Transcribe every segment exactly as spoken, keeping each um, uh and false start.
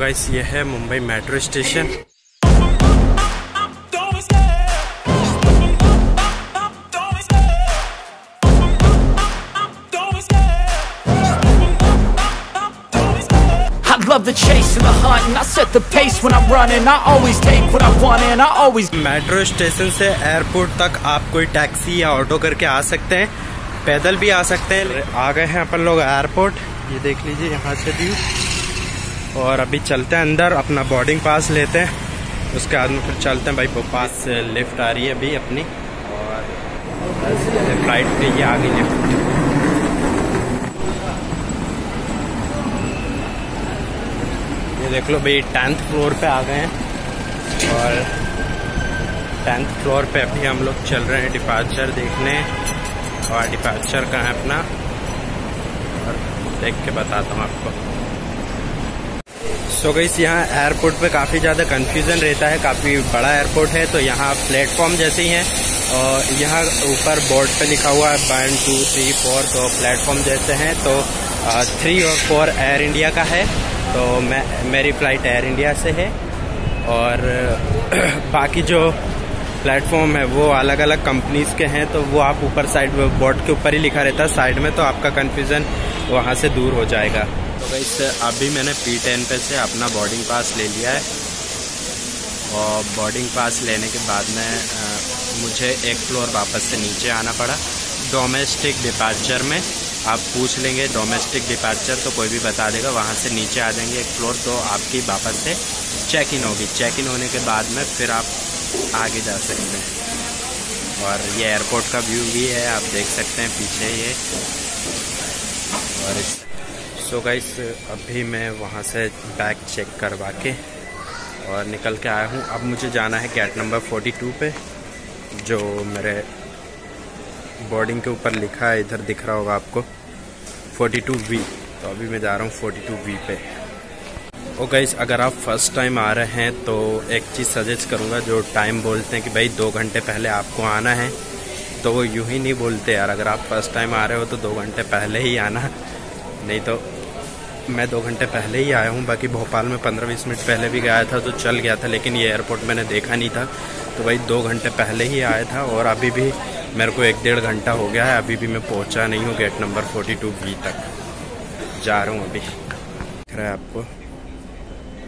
Guys ये है Mumbai metro station. Metro station से एयरपोर्ट तक आप कोई टैक्सी या ऑटो करके आ सकते हैं, पैदल भी आ सकते हैं। आ गए हैं अपन लोग एयरपोर्ट, ये देख लीजिए यहाँ से भी। और अभी चलते हैं अंदर, अपना बोर्डिंग पास लेते हैं, उसके बाद में फिर चलते हैं भाई भोपाल से। लिफ्ट आ रही है अभी अपनी, और फ्लाइट पे ये आ गई लिफ्ट। ये देख लो भाई टेंथ फ्लोर पे आ गए हैं, और टेंथ फ्लोर पे अभी हम लोग चल रहे हैं डिपार्चर देखने। और डिपार्चर कहाँ है अपना, और देख के बताता हूँ आपको। सो गाइस यहाँ एयरपोर्ट पे काफ़ी ज़्यादा कंफ्यूजन रहता है, काफ़ी बड़ा एयरपोर्ट है। तो यहाँ प्लेटफॉर्म जैसे ही है, और यहाँ ऊपर बोर्ड पे लिखा हुआ है वन टू थ्री फोर, तो प्लेटफॉर्म जैसे हैं। तो थ्री और फोर एयर इंडिया का है, तो मैं मेरी फ़्लाइट एयर इंडिया से है। और बाकी जो प्लेटफॉर्म है वो अलग अलग कंपनीज़ के हैं, तो वो आप ऊपर साइड बोर्ड के ऊपर ही लिखा रहता है साइड में, तो आपका कन्फ्यूज़न वहाँ से दूर हो जाएगा। तो गाइस अभी मैंने पी टेन पे से अपना बोर्डिंग पास ले लिया है, और बोर्डिंग पास लेने के बाद में आ, मुझे एक फ्लोर वापस से नीचे आना पड़ा। डोमेस्टिक डिपार्चर में आप पूछ लेंगे डोमेस्टिक डिपार्चर, तो कोई भी बता देगा, वहाँ से नीचे आ जाएंगे एक फ्लोर, तो आपकी वापस से चेक इन होगी। चेक इन होने के बाद में फिर आप आगे जा सकते हैं। और ये एयरपोर्ट का व्यू भी है, आप देख सकते हैं पीछे ये। और सो गाइस अभी मैं वहाँ से बैग चेक करवा के और निकल के आया हूँ। अब मुझे जाना है गेट नंबर बयालीस पे, जो मेरे बोर्डिंग के ऊपर लिखा है, इधर दिख रहा होगा आपको बयालीस बी। तो अभी मैं जा रहा हूँ बयालीस बी पे। ओ गाइस अगर आप फर्स्ट टाइम आ रहे हैं तो एक चीज़ सजेस्ट करूँगा, जो टाइम बोलते हैं कि भाई दो घंटे पहले आपको आना है, तो वो यूँ ही नहीं बोलते यार। अगर आप फर्स्ट टाइम आ रहे हो तो दो घंटे पहले ही आना, नहीं तो मैं दो घंटे पहले ही आया हूँ। बाकी भोपाल में पंद्रह बीस मिनट पहले भी गया था तो चल गया था, लेकिन ये एयरपोर्ट मैंने देखा नहीं था, तो भाई दो घंटे पहले ही आया था। और अभी भी मेरे को एक डेढ़ घंटा हो गया है, अभी भी मैं पहुँचा नहीं हूँ गेट नंबर बयालीस बी तक। जा रहा हूँ अभी, दिख रहा है आपको।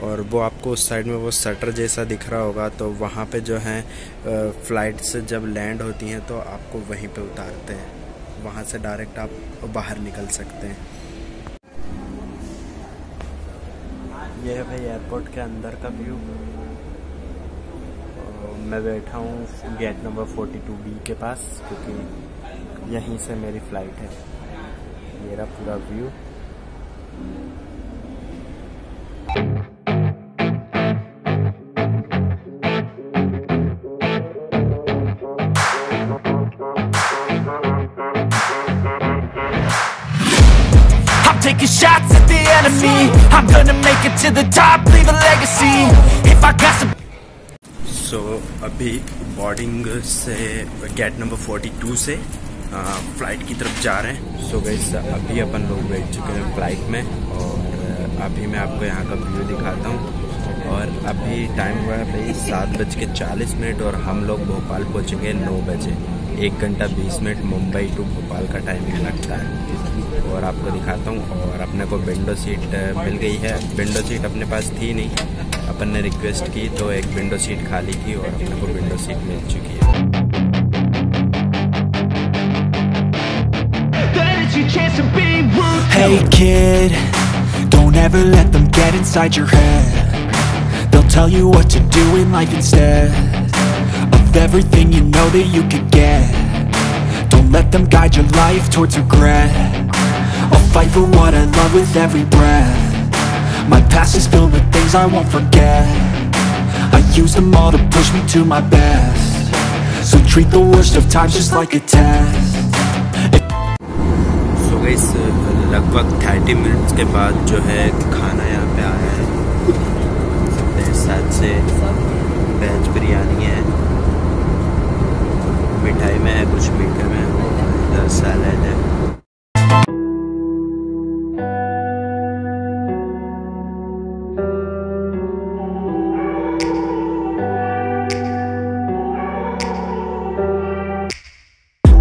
और वो आपको उस साइड में वो शटर जैसा दिख रहा होगा, तो वहाँ पर जो है फ़्लाइट्स जब लैंड होती हैं तो आपको वहीं पर उतारते हैं, वहाँ से डायरेक्ट आप बाहर निकल सकते हैं। ये है भाई एयरपोर्ट के अंदर का व्यू। मैं बैठा हूँ गेट नंबर बयालीस बी के पास, क्योंकि यहीं से मेरी फ़्लाइट है। मेरा पूरा view shots at the enemy, I'm gonna make it to the top, leave a legacy if I got some। So अभी boarding से गेट नंबर बयालीस से फ्लाइट की तरफ जा रहे हैं। सो गाइस अभी अपन लोग बैठ चुके हैं फ्लाइट में, और अभी मैं आपको यहाँ का व्यू दिखाता हूँ। और अभी टाइम हुआ है भाई सात बज के चालीस मिनट और हम लोग भोपाल पहुँचेंगे नौ बजे। एक घंटा बीस मिनट मुंबई टू भोपाल का टाइमिंग लगता है, और आपको दिखाता हूँ। और अपने को विंडो सीट मिल गई है, विंडो सीट अपने पास थी नहीं, अपन ने रिक्वेस्ट की तो एक विंडो सीट खाली की और अपने को विंडो सीट मिल चुकी है। They'll tell you what to do in life instead of everything you know that you could get. Don't let them guide your life towards regret. I'll fight for what I love with every breath. My past is filled with things I won't forget. I use them all to push me to my best. So treat the worst of times just like a test. So guys, लगभग तीस minutes के बाद जो है खाना यहाँ पे आया है। साथ से वेज बिरयानी है, मिठाई में है कुछ मीठे में, इधर सैलेड है।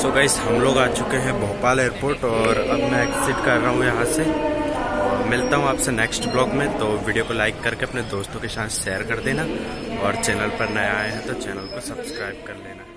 So guys, हम लोग आ चुके हैं भोपाल एयरपोर्ट और अब मैं एक्सिट कर रहा हूँ यहाँ से। मिलता हूँ आपसे नेक्स्ट ब्लॉग में, तो वीडियो को लाइक करके अपने दोस्तों के साथ शेयर कर देना और चैनल पर नया आया है तो चैनल को सब्सक्राइब कर लेना।